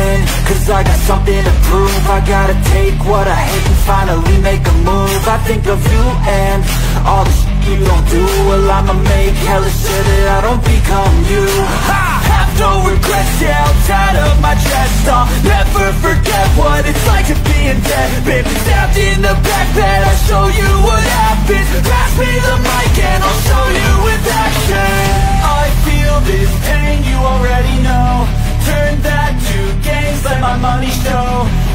in, cause I got something to prove. I gotta take what I hate and finally make a move. I think of you and all the shit you don't do. Well, I'ma make hella sure that I don't become you. I have no regrets, yeah, I'm tired of my chest. I'll never forget what it's like to be in debt. Been stabbed in the back bed, I'll show you what happens. Pass me the mic and I'll show you with action. I feel this pain, you already know. Turn that to games, let my money show.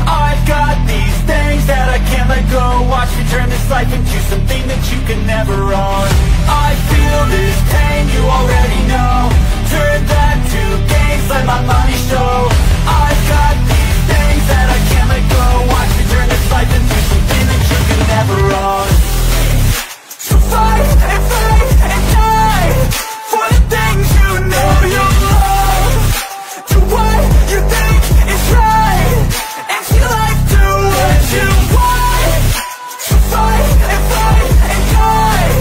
I've got these things that I can't let go. Watch me turn this life into something that you can never own. I feel this pain, you already know. Turn that to games, let my money show. I've got these things that I can't let go. Watch me turn this life into something that you can never own. So fight and fight and die for the things you know you love. What you think is right, and you like to what you want. So fight and die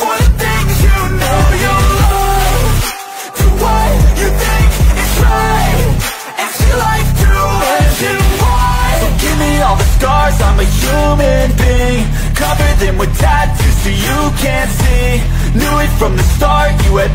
for the things you know you love. Do what you think is right, and you like to what you want. So give me all the scars, I'm a human being. Cover them with tattoos so you can't see. Knew it from the start, you had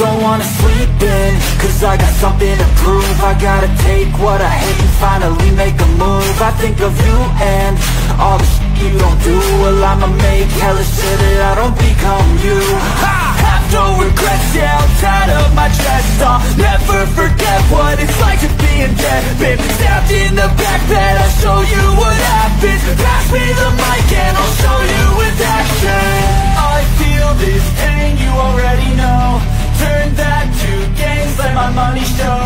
Don't wanna sleep in, cause I got something to prove. I gotta take what I hate and finally make a move. I think of you and all the shit you don't do. Well, I'ma make hella sure that I don't become you. I have no regrets, yeah, I'll tie up my chest. I'll never forget what it's like to be in debt. Been stabbed in the back bed, I'll show you what happens. Pass me the mic and I'll show you with action. I feel this pain, you already know. Turn that to gains, let my money show.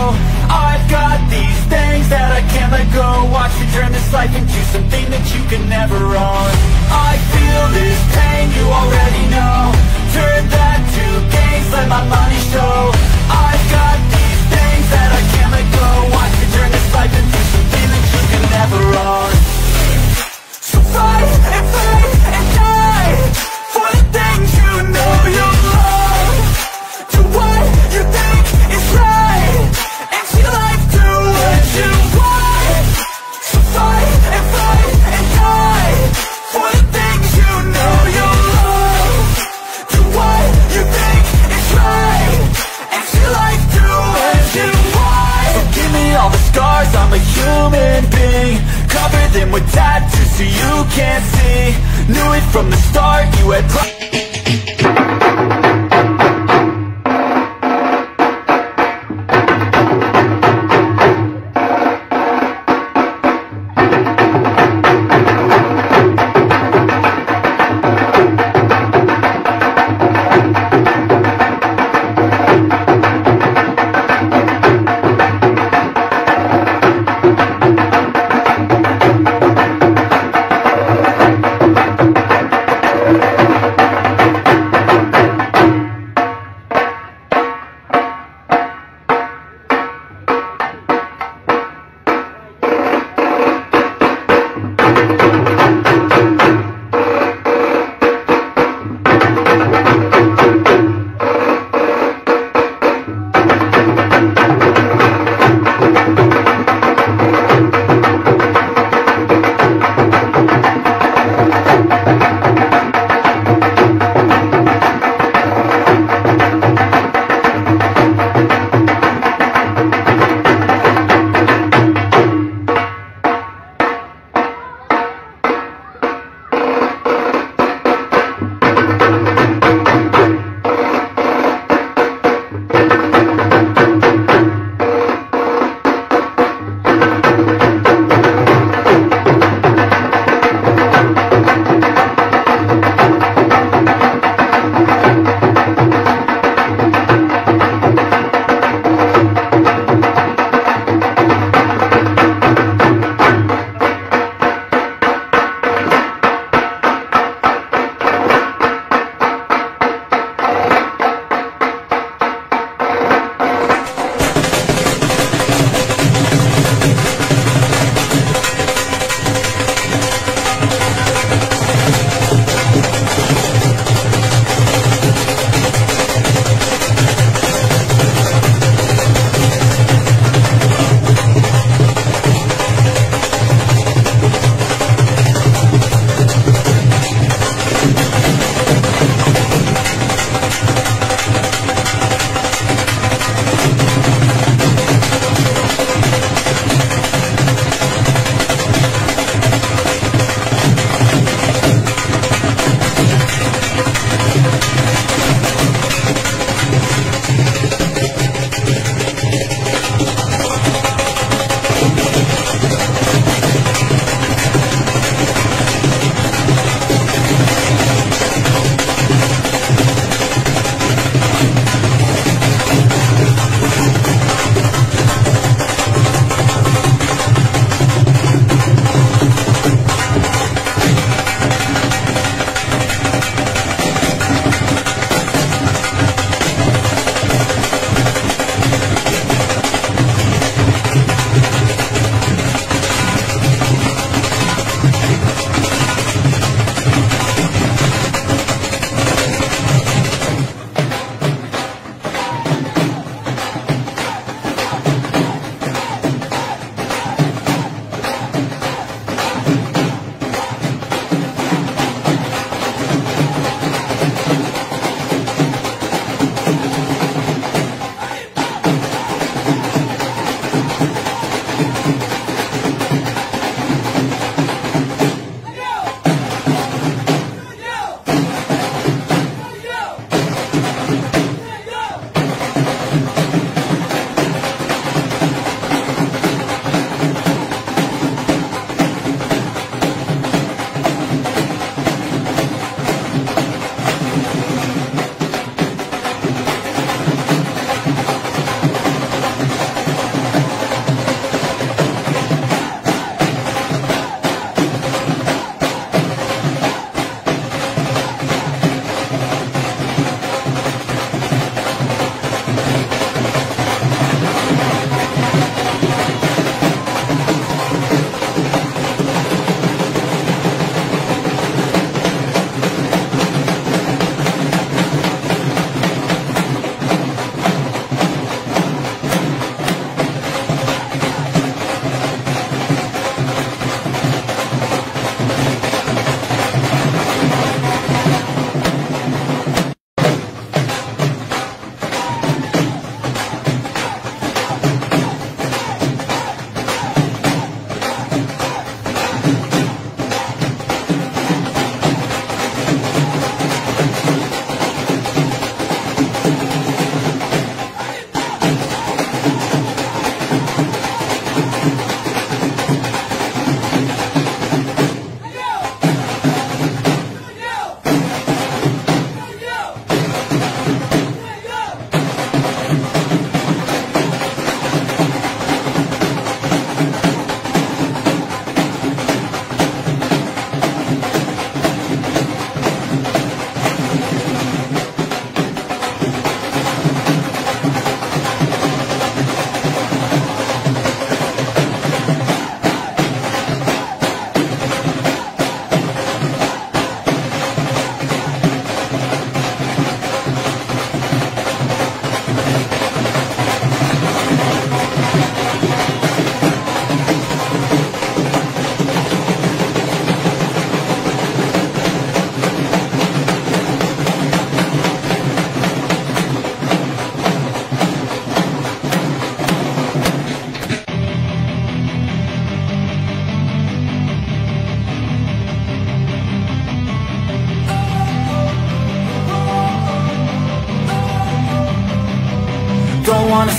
I've got these things that I can't let go. Watch me turn this life into something that you can never own. I feel this pain, you already know. Turn that to gains, let my money show. I've got these things that I can't let go. Watch me turn this life into something that you can never own. So fight and fight and die for the things you know you love. You think it's right, and she likes to let you want. So fight and die for the things you know you love. Do what you think is right, and she likes to let you want. So give me all the scars, I'm a human being. Cover them with tattoos so you can't see. Knew it from the start, you had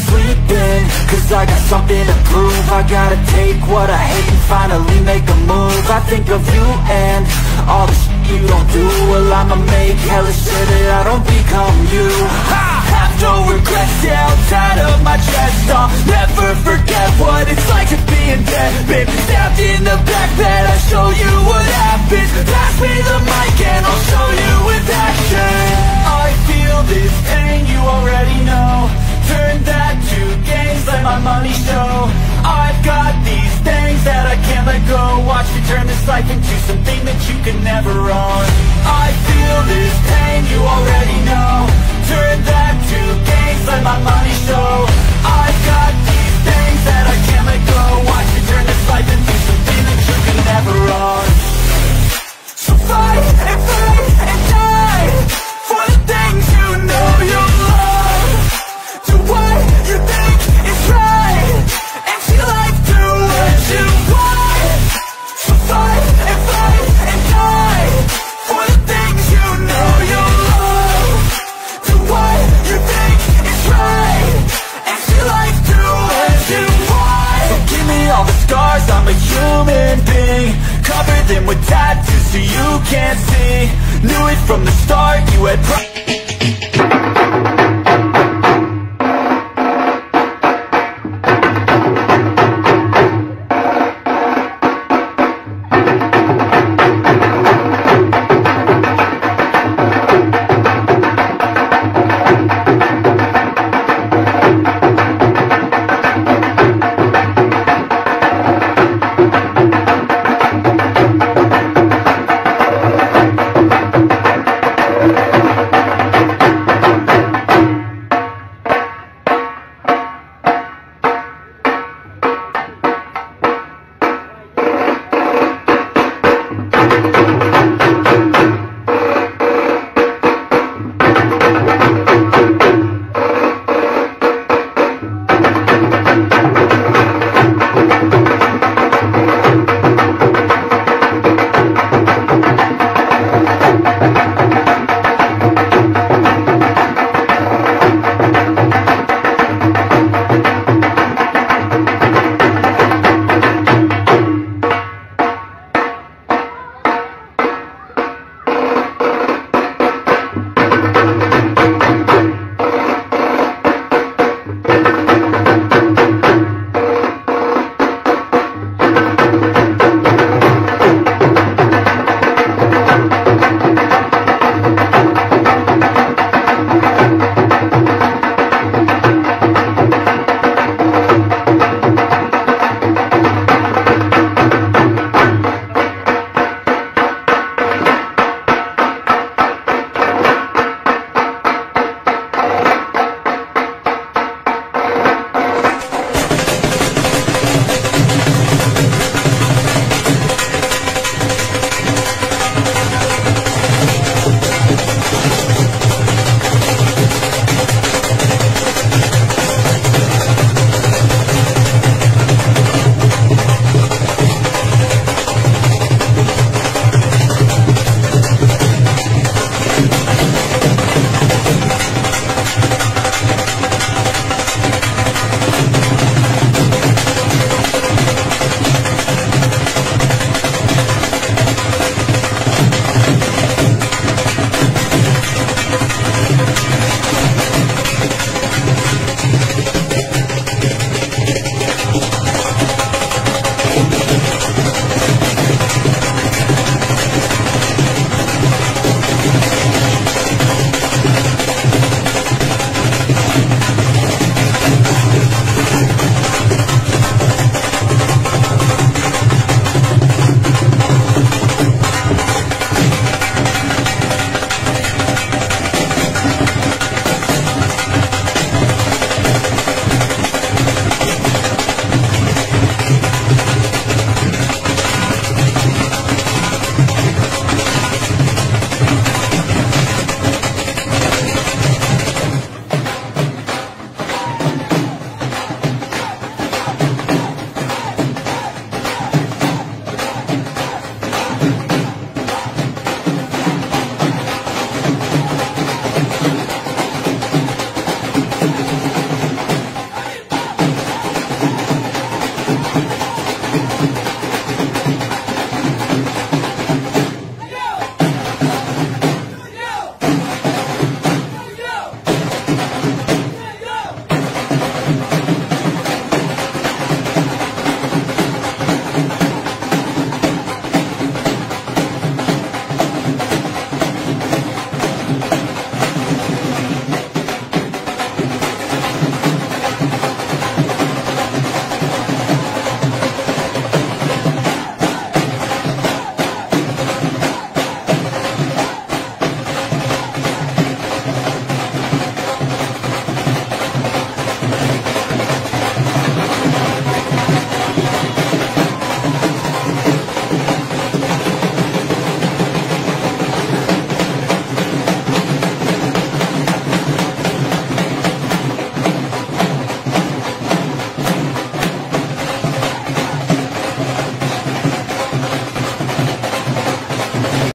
sleeping, cause I got something to prove. I gotta take what I hate and finally make a move. I think of you and all the shit you don't do. Well, I'ma make hella sure that I don't become you. I have no regrets, yeah, outside of my chest. I'll never forget what it's like to be in debt. Been stabbed in the back, that I show you what happens. Pass me the mic and I'll show you with action. I feel this pain, you already know. Turn that to gains, let my money show. I've got these things that I can't let go. Watch me turn this life into something that you can never own. I feel this pain, you already know. Turn that to gains, let my money show. I've got these things that I can't let go. Watch me turn this life into something that you can never own. So fight and fight and die for the things you know you love. Do what you think is right and see life through what you want. So fight and die for the things you know you love. Do what you think is right and see life through what you want. So give me all the scars, I'm a human being. Cover them with tattoos so you can't see. Knew it from the start, you had